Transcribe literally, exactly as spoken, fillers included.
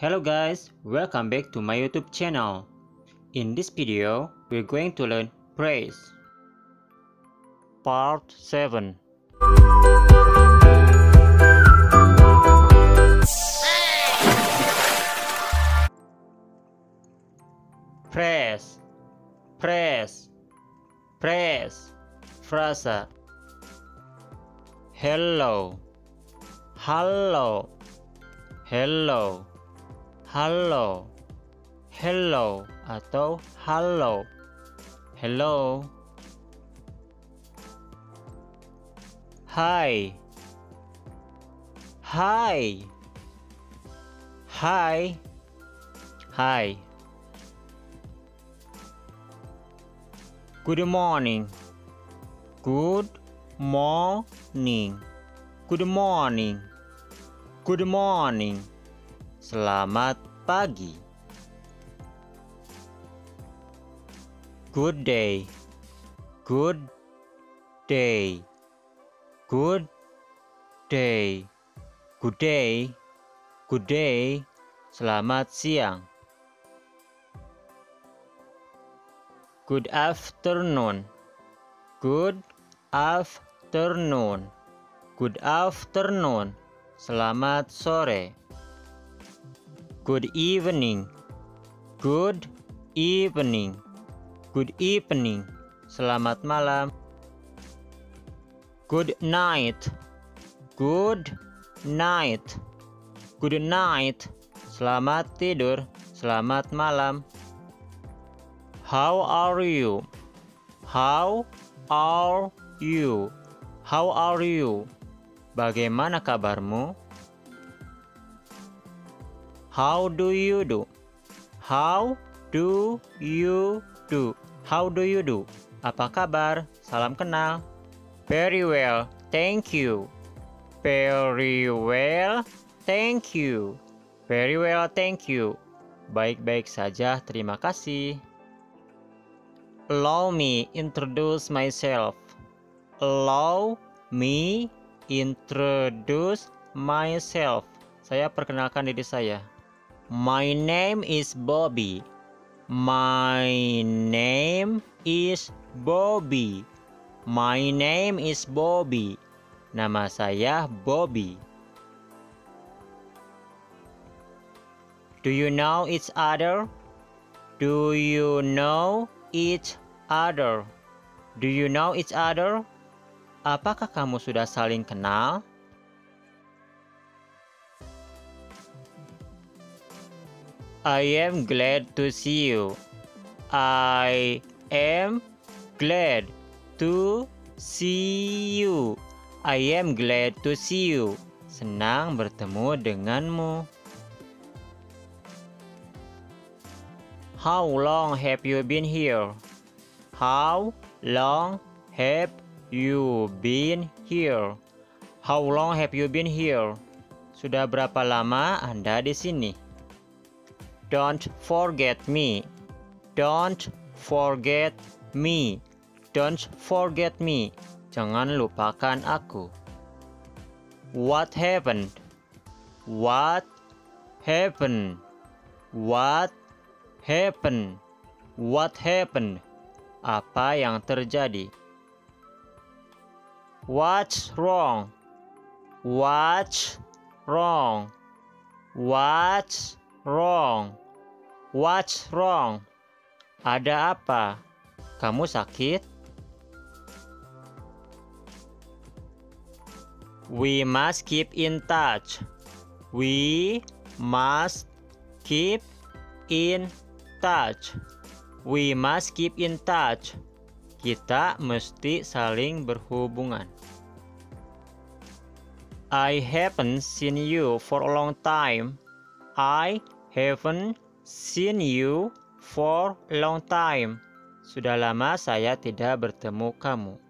Hello guys, welcome back to my YouTube channel. In this video, we're going to learn praise. Part seven. Praise, praise, praise. Frasa. Hello, hello, hello. Hello, hello atau hello, hello. Hi, hi, hi, hi. Good morning, good morning, good morning, good morning. Selamat pagi. Good day, good day, good day, good day, good day. Selamat siang. Good afternoon, good afternoon, good afternoon. Selamat sore. Good evening, good evening, good evening. Selamat malam. Good night, good night, good night. Selamat tidur, selamat malam. How are you? How are you? How are you? Bagaimana kabarmu? How do you do? How do you do? How do you do? Apa kabar? Salam kenal. Very well, thank you. Very well, thank you. Very well, thank you. Baik-baik saja, terima kasih. Allow me introduce myself. Allow me introduce myself. Saya perkenalkan diri saya. My name is Bobby. My name is Bobby. My name is Bobby. Nama saya Bobby. Do you know each other? Do you know each other? Do you know each other? Apakah kamu sudah saling kenal? I am glad to see you. I am glad to see you. I am glad to see you. Senang bertemu denganmu. How long have you been here? How long have you been here? How long have you been here? Sudah berapa lama Anda di sini? Don't forget me. Don't forget me. Don't forget me. Jangan lupakan aku. What happened? What happened? What happened? What happened? Apa yang terjadi? What's wrong? What's wrong? What's wrong? What's wrong? Ada apa? Kamu sakit? We must keep in touch. We must keep in touch. We must keep in touch. Kita mesti saling berhubungan. I haven't seen you for a long time. I haven't seen you for a long time. Sudah lama saya tidak bertemu kamu.